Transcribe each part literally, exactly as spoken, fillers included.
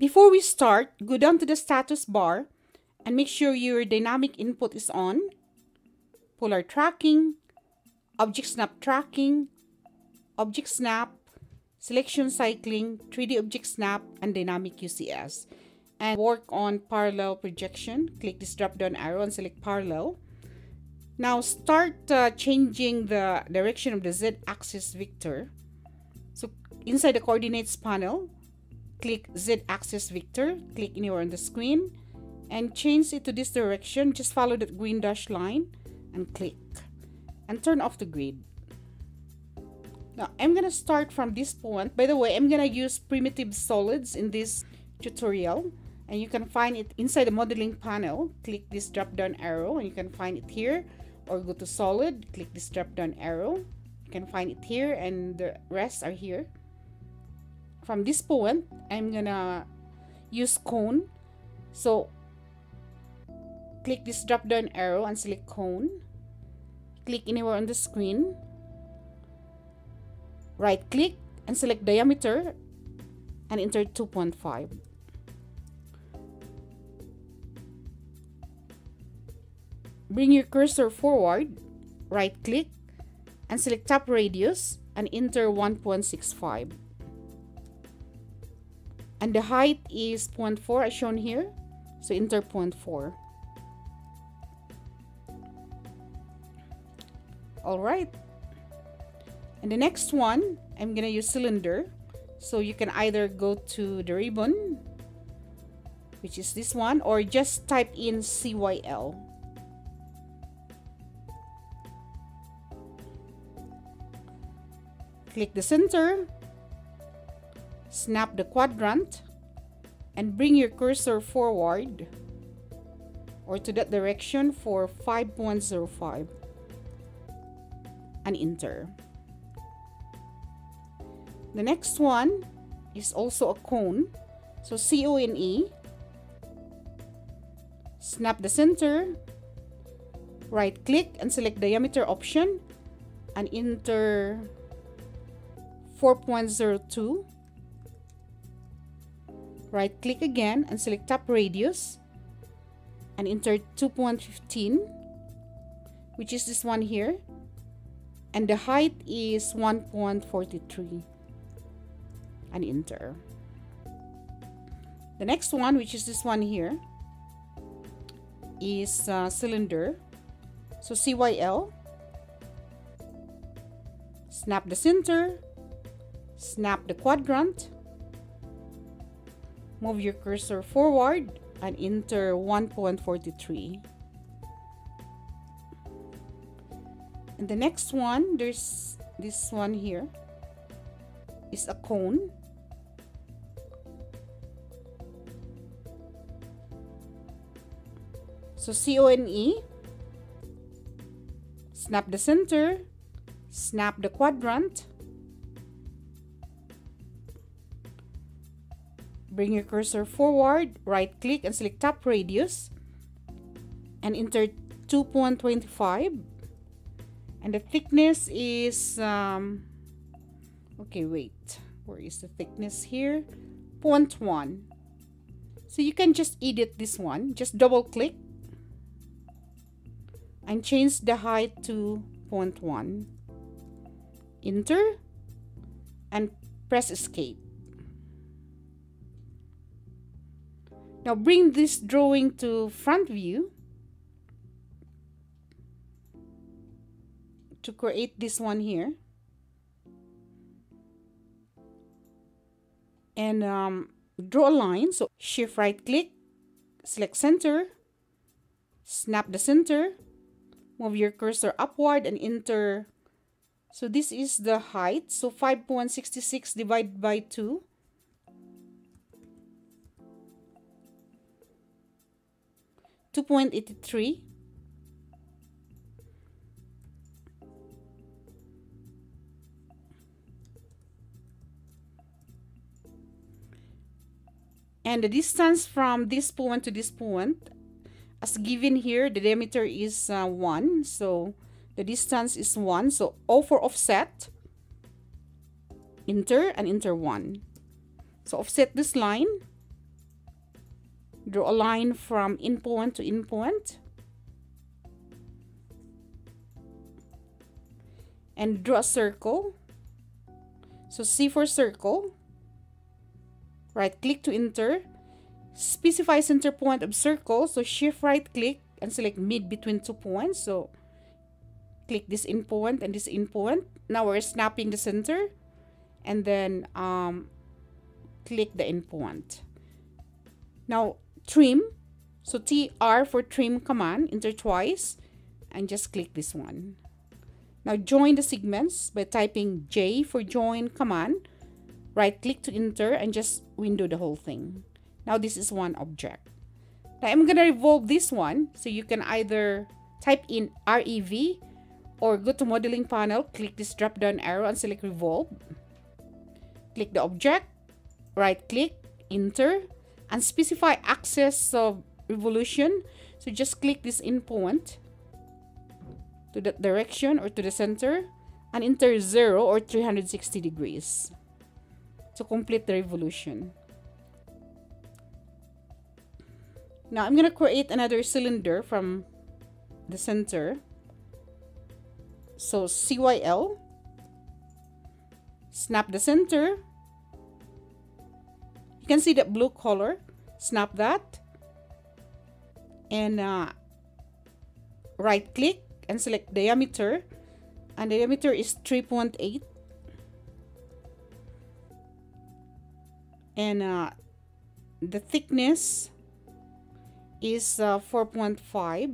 Before we start, go down to the status bar and make sure your dynamic input is on, polar tracking, object snap tracking, object snap, selection cycling, three D object snap, and dynamic U C S. And work on parallel projection. Click this drop down arrow and select parallel. Now start uh, changing the direction of the z-axis vector. So inside the coordinates panel, click z-axis vector, click anywhere on the screen, and change it to this direction. Just follow that green dashed line and click, and turn off the grid. Now I'm gonna start from this point. By the way, I'm gonna use Primitive Solids in this tutorial, and you can find it inside the modeling panel. Click this drop down arrow and you can find it here, or go to solid, click this drop down arrow, you can find it here, and the rest are here. From this point, I'm gonna use cone, so click this drop down arrow and select cone, click anywhere on the screen, right click and select diameter and enter two point five. Bring your cursor forward, right click and select tap radius and enter one point six five, and the height is zero point four as shown here, so enter zero point four. Alright, and the next one, I'm gonna use cylinder. So you can either go to the ribbon, which is this one, or just type in C Y L. Click the center, snap the quadrant, and bring your cursor forward or to that direction for five point zero five and enter. The next one is also a cone, so C O N E, snap the center, right click and select diameter option and enter four point zero two, right click again and select tap radius and enter two point one five, which is this one here, and the height is one point four three. And enter. The next one, which is this one here, is uh, cylinder, so C Y L, snap the center, snap the quadrant, move your cursor forward and enter one point four three. And the next one, there's this one here, is a cone, so C O N E, snap the center, snap the quadrant, bring your cursor forward, right click and select tap radius and enter two point two five, and the thickness is um, okay wait, where is the thickness here, zero point one. So you can just edit this one, just double click and change the height to zero point one, enter and press escape. Now bring this drawing to front view to create this one here, and um, draw a line, so shift right click, select center, snap the center, move your cursor upward and enter. So this is the height, so five point six six divided by two, two point eight three, and the distance from this point to this point, as given here, the diameter is uh, one, so the distance is one, so O for offset, enter and enter one. So offset this line, draw a line from endpoint to endpoint, and draw a circle. So C for circle, right click to enter, specify center point of circle, so shift right click and select mid between two points, so click this endpoint and this endpoint. Now we're snapping the center, and then um, click the endpoint. Now trim, so T R for trim command, enter twice, and just click this one. Now join the segments by typing J for join command, right click to enter, and just window the whole thing. Now this is one object. Now I'm gonna revolve this one, so you can either type in R E V or go to modeling panel, click this drop down arrow and select revolve. Click the object, right click, enter, and specify axis of revolution. So just click this endpoint to that direction or to the center and enter zero or three hundred sixty degrees to complete the revolution. Now I'm gonna create another cylinder from the center. So C Y L, snap the center. You can see that blue color, snap that, and uh, right click and select diameter, and the diameter is three point eight, and uh, the thickness is uh, four point five,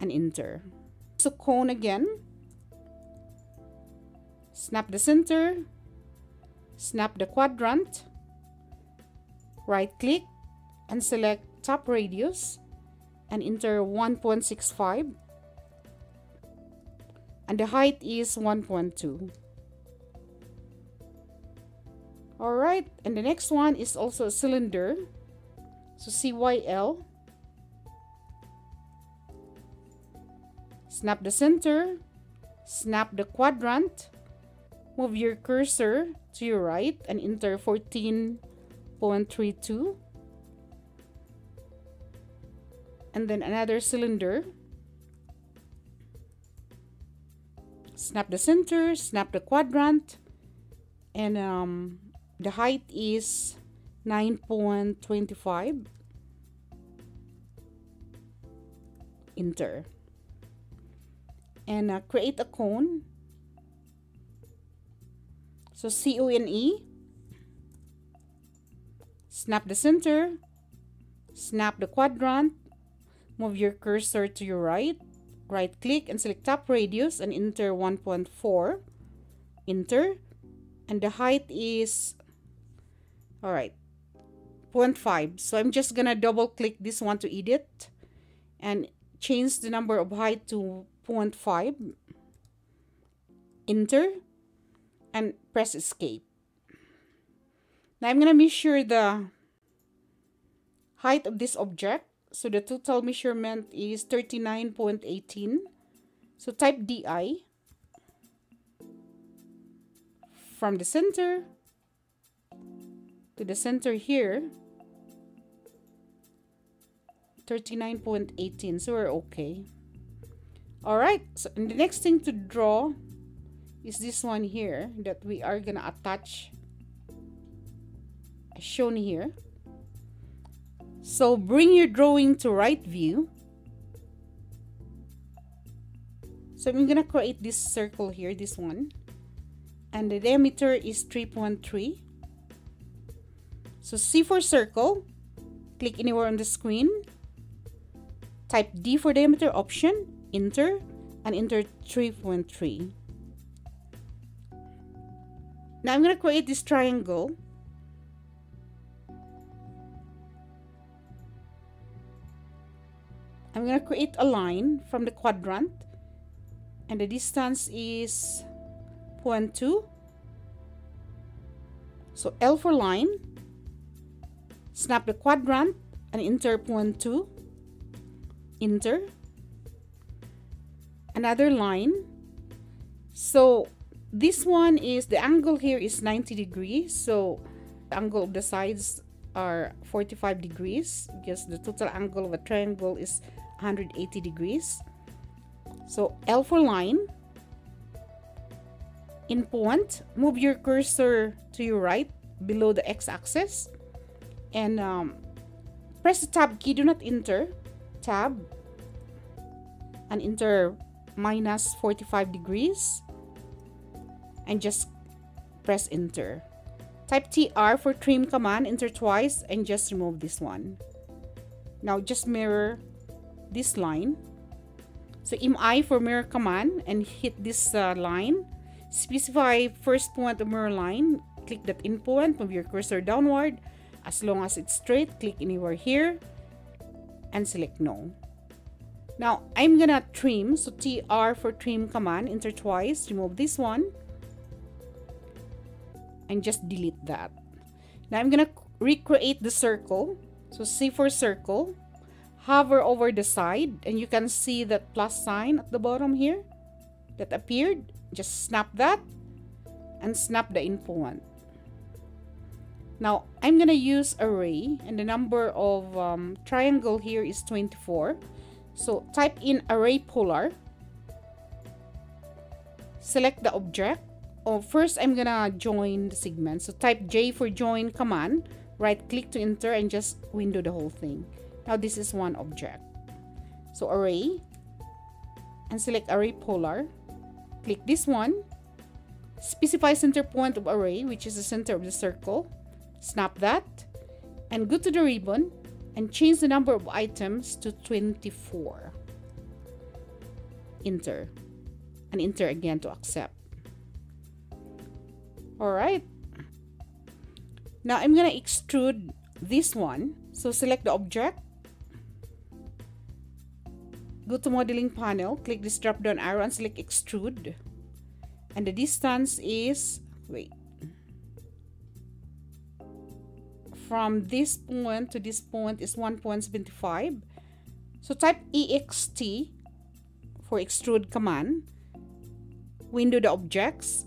and enter. So cone again, snap the center, snap the quadrant, right click and select top radius and enter one point six five, and the height is one point two. All right, and the next one is also a cylinder, so C Y L, snap the center, snap the quadrant, move your cursor to your right and enter fourteen point three two, and then another cylinder, snap the center, snap the quadrant, and um, the height is nine point two five, enter, and uh, create a cone. So C O N E, snap the center, snap the quadrant, move your cursor to your right, right click and select top radius and enter one point four, enter, and the height is, all right, zero point five. So I'm just gonna double click this one to edit and change the number of height to zero point five, enter, and press escape. Now I'm gonna measure the height of this object. So the total measurement is thirty-nine point one eight. So type D I from the center to the center here, thirty-nine point one eight, so we're okay. All right, so and the next thing to draw is this one here that we are gonna attach as shown here. So bring your drawing to right view. So I'm gonna create this circle here, this one, and the diameter is three point three. So C for circle, click anywhere on the screen, type D for diameter option, enter, and enter three point three. Now I'm gonna create this triangle. I'm gonna create a line from the quadrant, and the distance is zero point two. So L for line, snap the quadrant and enter zero point two, enter another line. So this one is the angle here is ninety degrees, so the angle of the sides are forty-five degrees because the total angle of a triangle is one hundred eighty degrees. So L for line. In point, move your cursor to your right below the x-axis and um, press the tab key. Do not enter, tab, and enter minus forty-five degrees and just press enter. Type T R for trim command, enter twice and just remove this one. Now just mirror this line. So M I for mirror command and hit this uh, line. Specify first point of mirror line, click that in point, move your cursor downward. As long as it's straight, click anywhere here and select no. Now I'm gonna trim, so T R for trim command, enter twice, remove this one and just delete that. Now I'm gonna recreate the circle, so C for circle, hover over the side and you can see that plus sign at the bottom here that appeared. Just snap that and snap the info one. Now I'm gonna use array and the number of um, triangle here is twenty-four, so type in array polar, select the object. Oh, first I'm gonna join the segment, so type J for join command, right click to enter and just window the whole thing. Now this is one object, so array and select array polar. Click this one, specify center point of array, which is the center of the circle, snap that, and go to the ribbon and change the number of items to twenty-four. Enter, and enter again to accept. Alright, now I'm gonna extrude this one, so select the object, go to modeling panel, click this drop down arrow and select extrude, and the distance is, wait, from this point to this point is one point seven five. So type E X T for extrude command, window the objects,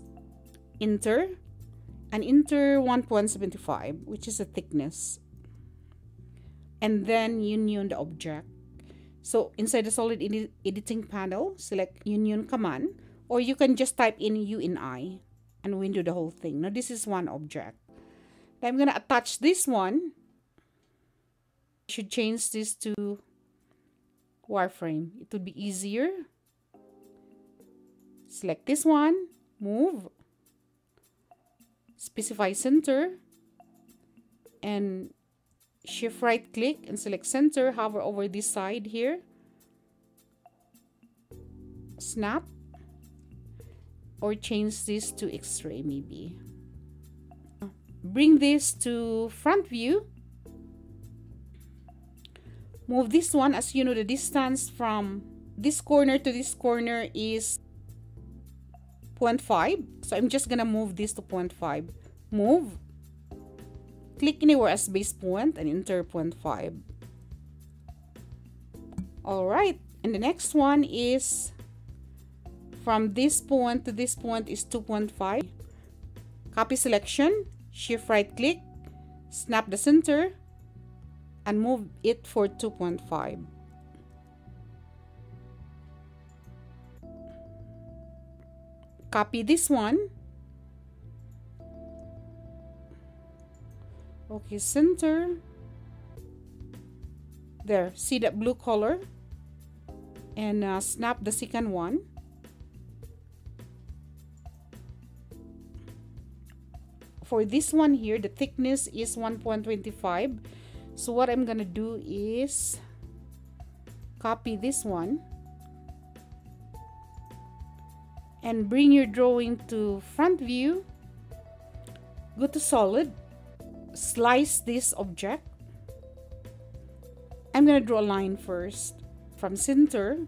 enter, and enter one point seven five, which is the thickness, and then union the object. So inside the solid edit editing panel, select union command, or you can just type in U and I and window the whole thing. Now this is one object. Now I'm gonna attach this one. I should change this to wireframe. It would be easier. Select this one, move, specify center, and shift right click and select center, hover over this side here, snap, or change this to x-ray maybe. Bring this to front view, move this one. As you know, the distance from this corner to this corner is zero point five, so I'm just gonna move this to zero point five, move, click anywhere as base point and enter zero point five. Alright, and the next one is from this point to this point is two point five. Copy selection, shift right click, snap the center, and move it for two point five. Copy this one. Okay, center. There, see that blue color? And uh, snap the second one. For this one here, the thickness is one point two five. So what I'm gonna do is copy this one and bring your drawing to front view. Go to solid. Slice this object. I'm gonna draw a line first from center .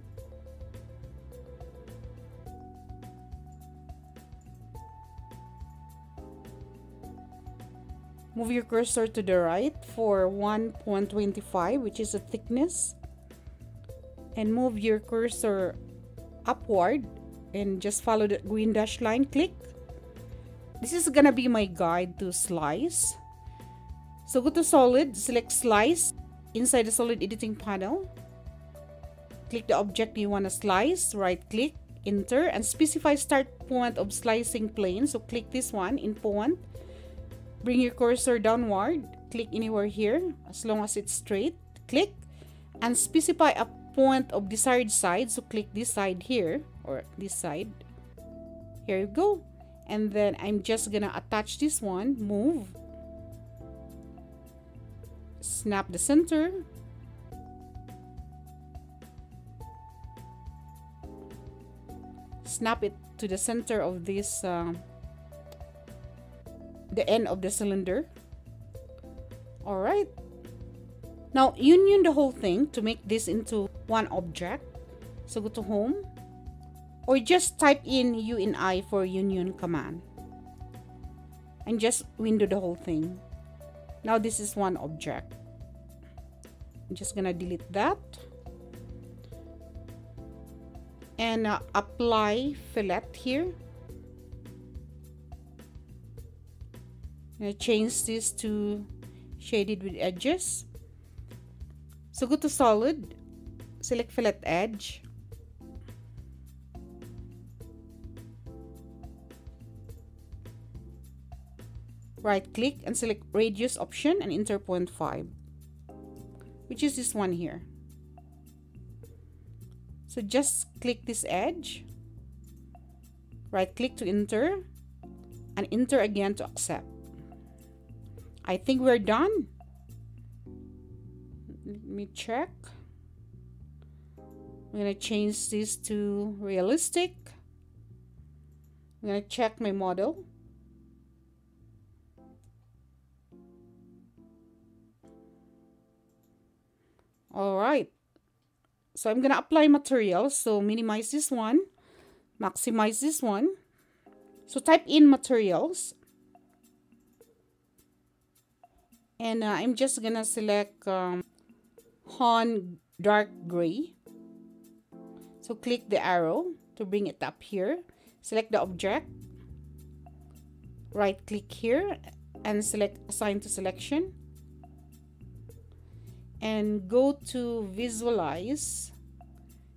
Move your cursor to the right for one point two five, which is the thickness, and move your cursor upward and just follow the green dashed line. Click. This is gonna be my guide to slice. So go to solid, select slice. Inside the solid editing panel, click the object you want to slice, right click, enter, and specify start point of slicing plane. So click this one in point, bring your cursor downward, click anywhere here as long as it's straight, click, and specify a point of desired side. So click this side here, or this side, here you go. And then I'm just gonna attach this one, move, snap the center, snap it to the center of this uh, the end of the cylinder. Alright, now union the whole thing to make this into one object. So go to home, or just type in U N I for union command, and just window the whole thing. Now this is one object. I'm just gonna delete that and uh, apply fillet here. I change this to shaded with edges. So go to solid, select fillet edge, right click and select radius option and enter zero point five, which is this one here. So just click this edge, right click to enter, and enter again to accept. I think we're done. Let me check. I'm gonna change this to realistic. I'm gonna check my model. Alright, so I'm gonna apply material. So minimize this one, maximize this one. So type in materials, and uh, I'm just gonna select um, horn dark gray. So click the arrow to bring it up here, select the object, right click here and select assign to selection, and go to visualize,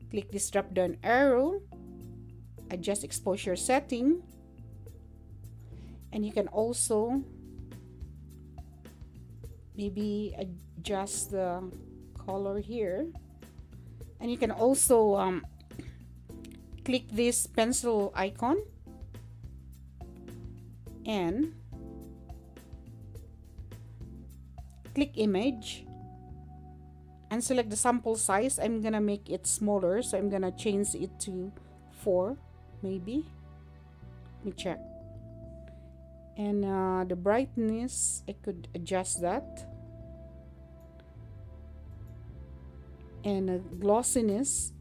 click this drop down arrow, adjust exposure setting, and you can also maybe adjust the color here, and you can also um, click this pencil icon and click image and select the sample size. I'm gonna make it smaller, so I'm gonna change it to four, maybe. Let me check. And uh, the brightness, I could adjust that. And uh, glossiness,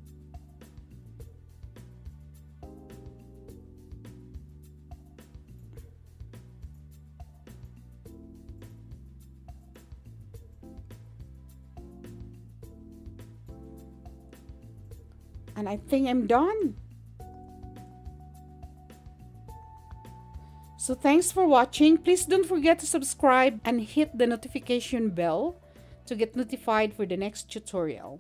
and I think I'm done. So thanks for watching. Please don't forget to subscribe and hit the notification bell to get notified for the next tutorial.